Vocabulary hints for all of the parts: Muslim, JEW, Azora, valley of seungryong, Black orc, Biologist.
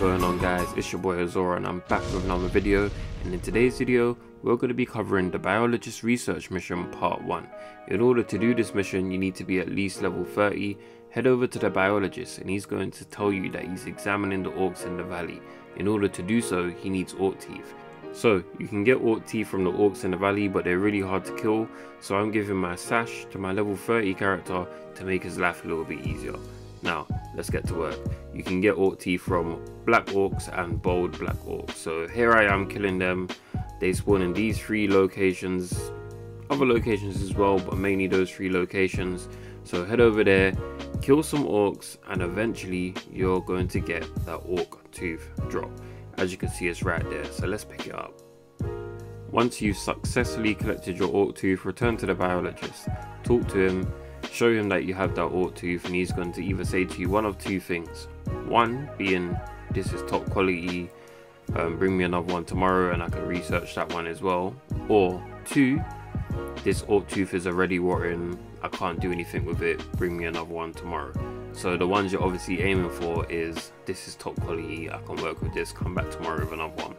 going on, guys? It's your boy Azora, and I'm back with another video. And in today's video, we're going to be covering the biologist research mission part 1. In order to do this mission, you need to be at least level 30. Head over to the biologist and he's going to tell you that he's examining the orcs in the valley. In order to do so, he needs orc teeth. So you can get orc teeth from the orcs in the valley, but they're really hard to kill, so I'm giving my sash to my level 30 character to make his life a little bit easier. Now let's get to work. You can get orc teeth from black orcs and bold black orcs. So here I am killing them. They spawn in these three locations, other locations as well, but mainly those three locations. So head over there, kill some orcs, and eventually you're going to get that orc tooth drop. As you can see, it's right there, so let's pick it up. Once you've successfully collected your orc tooth, return to the biologist, talk to him, show him that you have that orc tooth, and he's going to either say to you one of two things. One being, this is top quality, bring me another one tomorrow and I can research that one as well. Or two, this orc tooth is already rotten, I can't do anything with it, bring me another one tomorrow. So the ones you're obviously aiming for is, this is top quality, I can work with this, come back tomorrow with another one.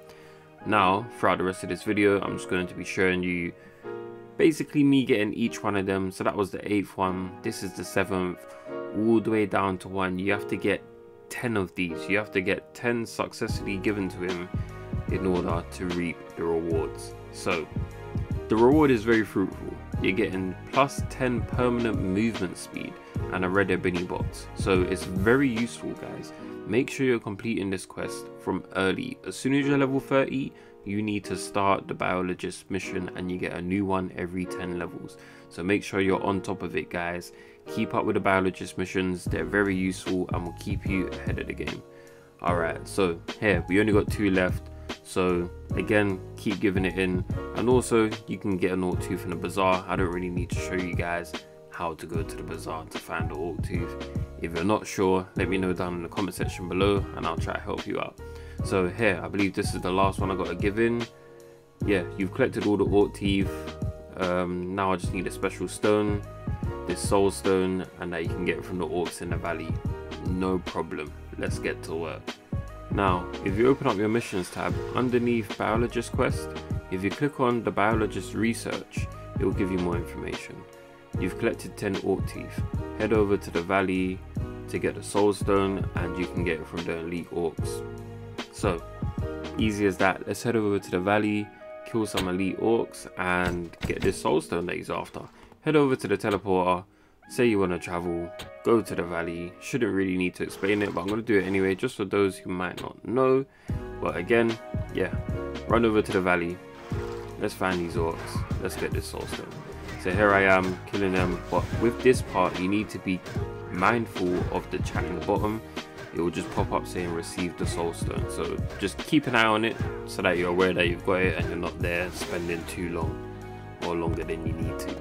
Now throughout the rest of this video, I'm just going to be showing you basically me getting each one of them. So that was the 8th one, this is the 7th, all the way down to 1. You have to get 10 of these, you have to get 10 successfully given to him in order to reap the rewards. So the reward is very fruitful. You're getting plus 10 permanent movement speed and a red ebony box, so it's very useful, guys. Make sure you're completing this quest from early. As soon as you're level 30, you need to start the biologist mission, and you get a new one every 10 levels. So make sure you're on top of it, guys. Keep up with the biologist missions, they're very useful and will keep you ahead of the game. Alright, so here we only got 2 left. So again, keep giving it in, and also you can get an orc tooth in the bazaar. I don't really need to show you guys how to go to the bazaar to find the orc tooth. If you're not sure, let me know down in the comment section below and I'll try to help you out. So here, I believe this is the last one I got to give in. Yeah, you've collected all the orc teeth. Now I just need a special stone, this soul stone, and that you can get from the orcs in the valley. No problem, let's get to work. Now, if you open up your missions tab underneath biologist quest, if you click on the biologist research, it will give you more information. You've collected 10 orc teeth. Head over to the valley to get the soul stone, and you can get it from the elite orcs. So easy as that. Let's head over to the valley, kill some elite orcs, and get this soul stone that he's after. Head over to the teleporter, say you want to travel, go to the valley. Shouldn't really need to explain it, but I'm going to do it anyway just for those who might not know. But again, yeah, run over to the valley, let's find these orcs, let's get this soul stone. So here I am killing them, but with this part you need to be mindful of the chat in the bottom. It will just pop up saying receive the soul stone, so just keep an eye on it so that you're aware that you've got it and you're not there spending too long or longer than you need to.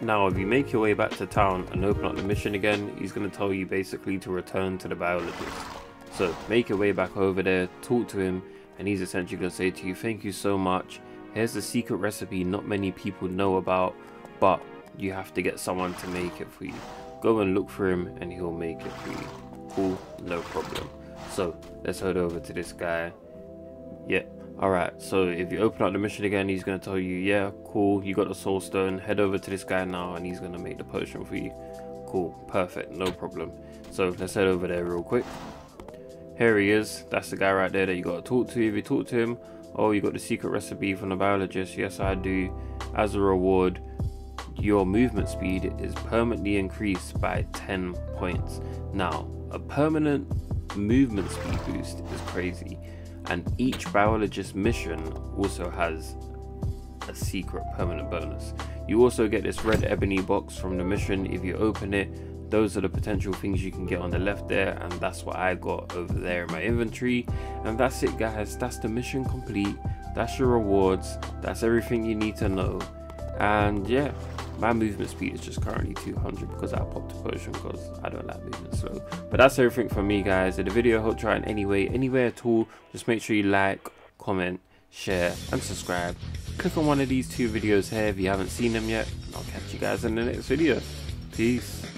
Now if you make your way back to town and open up the mission again, he's going to tell you basically to return to the biologist. So make your way back over there, talk to him, and he's essentially going to say to you, thank you so much, here's the secret recipe not many people know about, but you have to get someone to make it for you. Go and look for him and he'll make it for you. Cool, no problem. So let's head over to this guy. Yep. Alright, so if you open up the mission again, he's going to tell you, yeah, cool, you got the soul stone, head over to this guy now and he's going to make the potion for you. Cool, perfect, no problem. So let's head over there real quick. Here he is, that's the guy right there that you got to talk to. If you talk to him, oh, you got the secret recipe from the biologist, yes I do. As a reward, your movement speed is permanently increased by 10 points. Now, a permanent movement speed boost is crazy. And each biologist mission also has a secret permanent bonus. You also get this red ebony box from the mission. If you open it, those are the potential things you can get on the left there, and that's what I got over there in my inventory. And that's it, guys, that's the mission complete, that's your rewards, that's everything you need to know. And yeah, my movement speed is just currently 200 because I popped a potion because I don't like movement slow. But that's everything from me, guys. If the video helped you out in any way, anywhere at all, just make sure you like, comment, share, and subscribe. Click on one of these 2 videos here if you haven't seen them yet. I'll catch you guys in the next video. Peace.